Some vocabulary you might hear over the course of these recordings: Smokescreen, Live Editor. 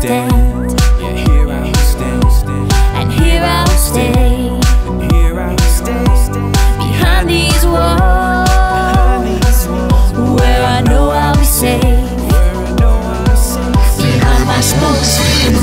stand. Yeah, here I'll stand. And here I'll stay. And here I'll stay. Behind these walls, where I know I'll be safe. Behind my smokescreen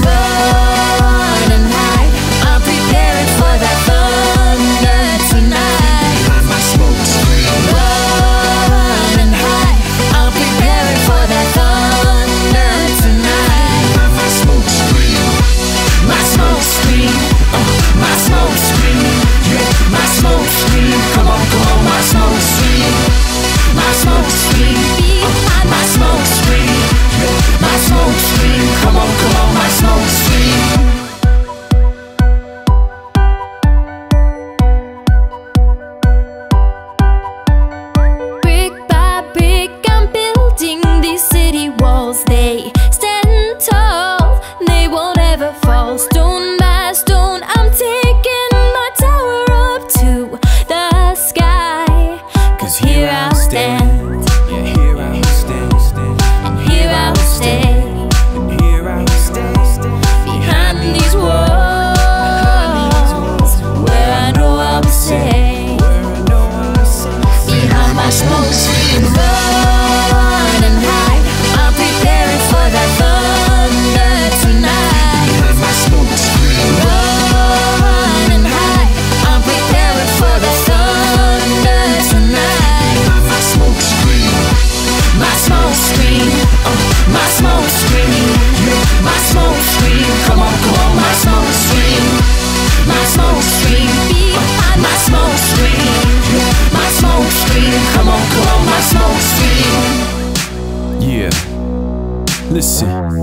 Listen,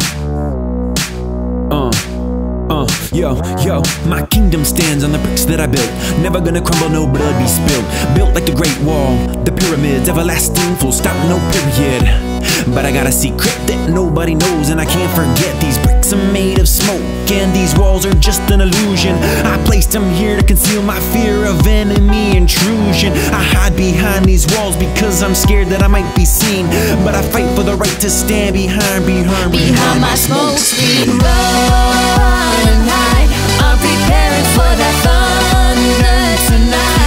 yo, my kingdom stands on the bricks that I built. Never gonna crumble, no blood be spilled. Built like the Great Wall, the pyramids, everlasting, full stop, no period. But I got a secret that nobody knows, and I can't forget. These bricks are made of smoke, and these walls are just an illusion. I placed them here to conceal my fear of enemy intrusion. I hide behind these walls because I'm scared that I might be seen, but I fight for the right to stand behind my smokescreen. Run and hide, I'm preparing for that thunder tonight.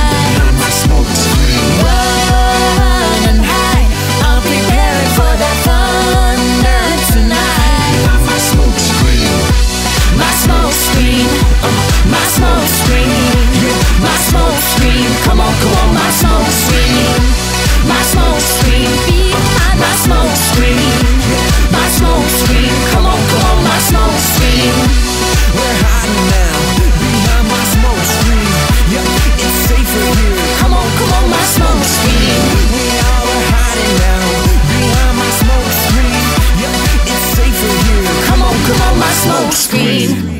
Smokescreen.